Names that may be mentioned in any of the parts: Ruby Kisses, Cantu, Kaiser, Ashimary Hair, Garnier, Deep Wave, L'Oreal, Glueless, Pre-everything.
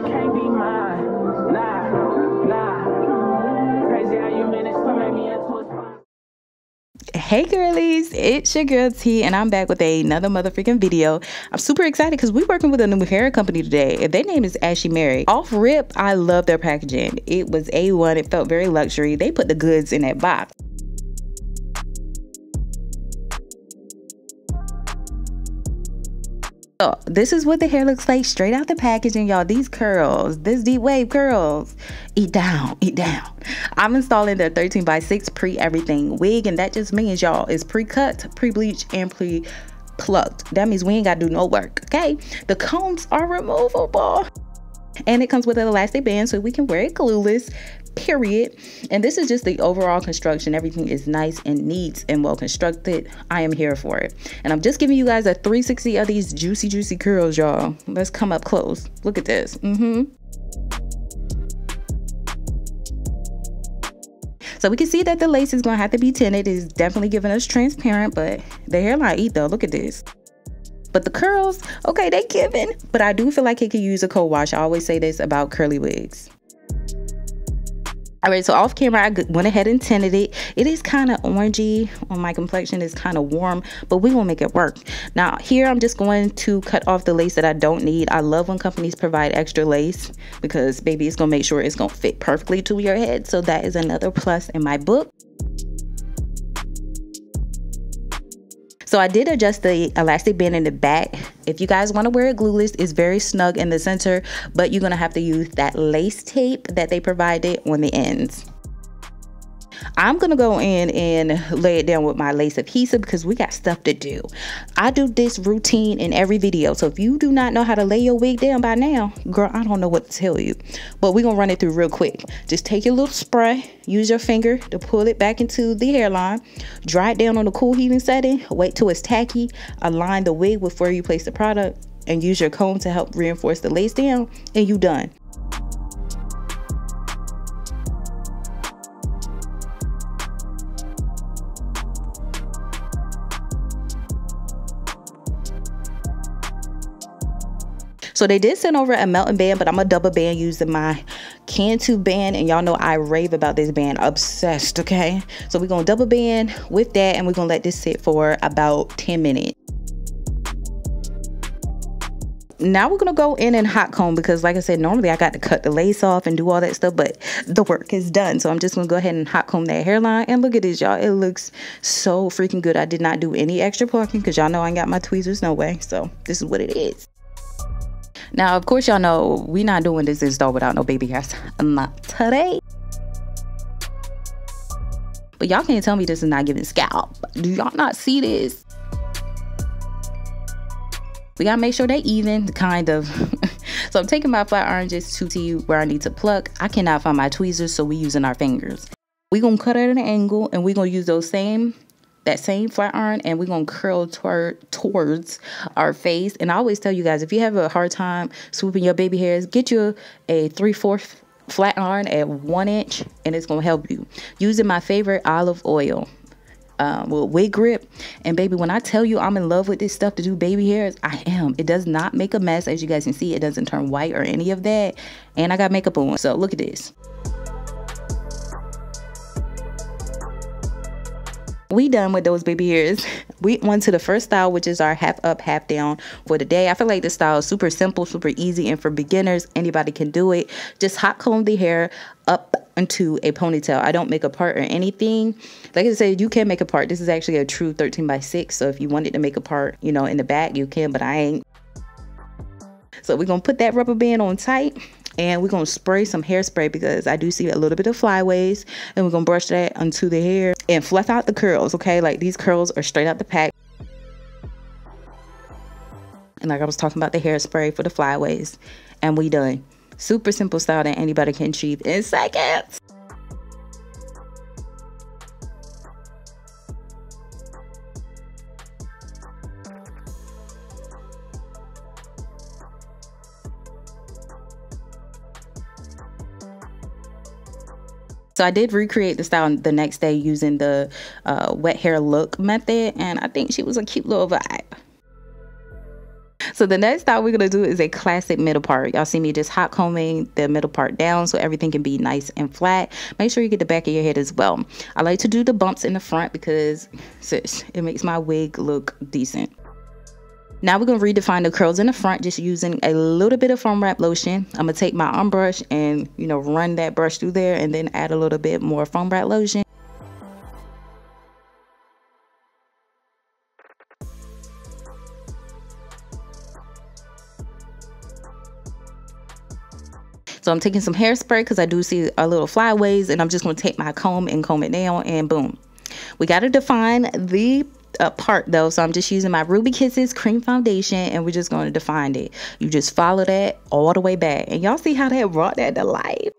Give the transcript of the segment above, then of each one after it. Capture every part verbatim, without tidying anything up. you can't be mine. Nah, nah. Crazy how you managed to make me into a spot. Hey girlies, it's your girl T, and I'm back with another motherfucking video. I'm super excited because we're working with a new hair company today, and their name is Ashimary. Off rip, I love their packaging. It was A one, it felt very luxury. They put the goods in that box. So this is what the hair looks like straight out the packaging, y'all. These curls, this deep wave curls, eat down, eat down. I'm installing their thirteen by six pre everything wig, and that just means, y'all, it's pre-cut, pre-bleached, and pre-plucked. That means we ain't gotta do no work, okay? The combs are removable, and it comes with an elastic band so we can wear it glueless, period. And this is just the overall construction. Everything is nice and neat and well constructed. I am here for it, and I'm just giving you guys a three sixty of these juicy juicy curls, y'all. Let's come up close, look at this. Mm-hmm. So we can see that the lace is gonna have to be tinted. It's definitely giving us transparent, but the hairline eat though, look at this. But the curls, okay, they giving, but I do feel like it could use a cold wash. I always say this about curly wigs. All right, so off camera, I went ahead and tinted it. It is kind of orangey on my complexion. It's kind of warm, but we will make it work. Now here, I'm just going to cut off the lace that I don't need. I love when companies provide extra lace because, baby, it's going to make sure it's going to fit perfectly to your head. So that is another plus in my book. So I did adjust the elastic band in the back. If you guys want to wear it glueless, it's very snug in the center, but you're going to have to use that lace tape that they provided on the ends. I'm going to go in and lay it down with my lace adhesive because we got stuff to do. I do this routine in every video. So if you do not know how to lay your wig down by now, girl, I don't know what to tell you, but we're going to run it through real quick. Just take your little spray, use your finger to pull it back into the hairline, dry it down on the cool heating setting, wait till it's tacky, align the wig with where you place the product, and use your comb to help reinforce the lace down, and you done. So they did send over a melting band, but I'm a double band using my Cantu band, and y'all know I rave about this band, obsessed, okay? So we're gonna double band with that, and we're gonna let this sit for about ten minutes. Now we're gonna go in and hot comb because, like I said, normally I got to cut the lace off and do all that stuff, but the work is done. So I'm just gonna go ahead and hot comb that hairline, and look at this, y'all. It looks so freaking good. I did not do any extra plucking because y'all know I ain't got my tweezers, no way. So this is what it is. Now, of course, y'all know we're not doing this install without no baby hairs. Not today. But y'all can't tell me this is not giving scalp. Do y'all not see this? We gotta make sure they even, kind of. So I'm taking my flat iron just to see where I need to pluck. I cannot find my tweezers, so we using our fingers. We gonna cut it at an angle, and we gonna use those same that same flat iron, and we're gonna curl toward towards our face. And I always tell you guys, if you have a hard time swooping your baby hairs, get you a three-fourth flat iron at one inch, and it's gonna help you. Using my favorite olive oil um, with wig grip, and baby, when I tell you I'm in love with this stuff to do baby hairs, I am. It does not make a mess. As you guys can see, it doesn't turn white or any of that, and I got makeup on, so look at this. We done with those baby hairs. We went to the first style, which is our half up, half down for the day. I feel like this style is super simple, super easy, and for beginners, anybody can do it. Just hot comb the hair up into a ponytail. I don't make a part or anything. Like I said, you can make a part. This is actually a true thirteen by six. So if you wanted to make a part, you know, in the back, you can, but I ain't. So we're gonna put that rubber band on tight, and we're gonna spray some hairspray because I do see a little bit of flyaways, and we're gonna brush that onto the hair and fluff out the curls, okay? Like, these curls are straight out the pack. And like I was talking about, the hairspray for the flyaways, and we done. Super simple style that anybody can achieve in seconds. So I did recreate the style the next day using the uh, wet hair look method, and I think she was a cute little vibe. So the next style we're going to do is a classic middle part. Y'all see me just hot combing the middle part down so everything can be nice and flat. Make sure you get the back of your head as well. I like to do the bumps in the front because sis, it makes my wig look decent. Now we're going to redefine the curls in the front just using a little bit of foam wrap lotion. I'm going to take my um brush and, you know, run that brush through there and then add a little bit more foam wrap lotion. So I'm taking some hairspray because I do see a little flyaways, and I'm just going to take my comb and comb it down, and boom. We got to define the Uh, part though, so I'm just using my Ruby Kisses cream foundation and we're just going to define it. You just follow that all the way back, and y'all see how that brought that to life.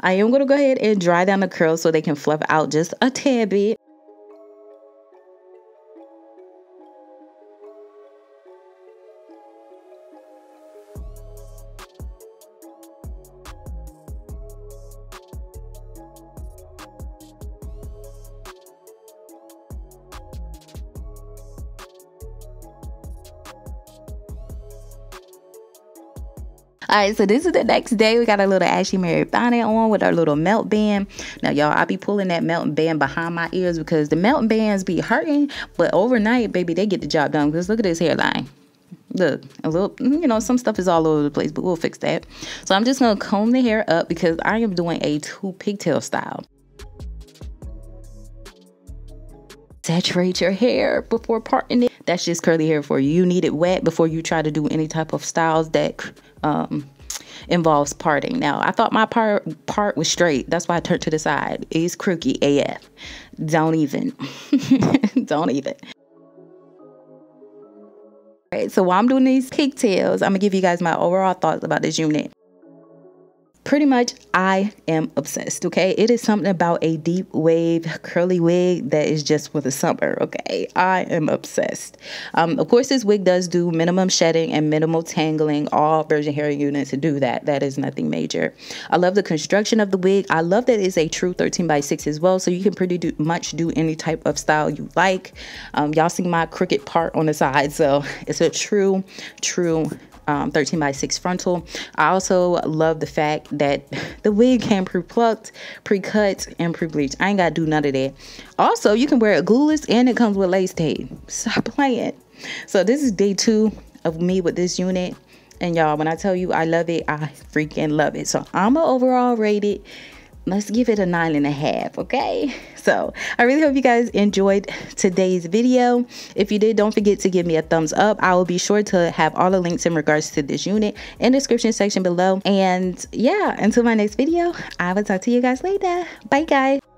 I am going to go ahead and dry down the curls so they can fluff out just a tad bit. All right, so this is the next day. We got a little Ashimary bonnet on with our little melt band. Now, y'all, I be pulling that melt band behind my ears because the melt bands be hurting, but overnight, baby, they get the job done. Because look at this hairline. Look, a little, you know, some stuff is all over the place, but we'll fix that. So I'm just going to comb the hair up because I am doing a two pigtail style. Saturate your hair before parting it. That's just curly hair for you. You need it wet before you try to do any type of styles that um, involves parting. Now, I thought my part, part was straight. That's why I turned to the side. It's crooky A F. Don't even. Don't even. All right, so while I'm doing these pigtails, I'm going to give you guys my overall thoughts about this unit. Pretty much, I am obsessed, okay? It is something about a deep wave curly wig that is just for the summer, okay? I am obsessed. Um, of course, this wig does do minimum shedding and minimal tangling. All virgin hair units do that. That is nothing major. I love the construction of the wig. I love that it's a true thirteen by six as well, so you can pretty do, much do any type of style you like. Um, y'all see my crooked part on the side, so it's a true, true Um, thirteen by six frontal. I also love the fact that the wig can pre-plucked, pre-cut, and pre-bleached. I ain't gotta do none of that. Also, you can wear it glueless and it comes with lace tape. Stop playing. So this is day two of me with this unit, and y'all, when I tell you I love it, I freaking love it. So I'm a overall rated. Let's give it a nine and a half, okay? So I really hope you guys enjoyed today's video. If you did, don't forget to give me a thumbs up. I will be sure to have all the links in regards to this unit in the description section below. And yeah, until my next video, I will talk to you guys later. Bye, guys.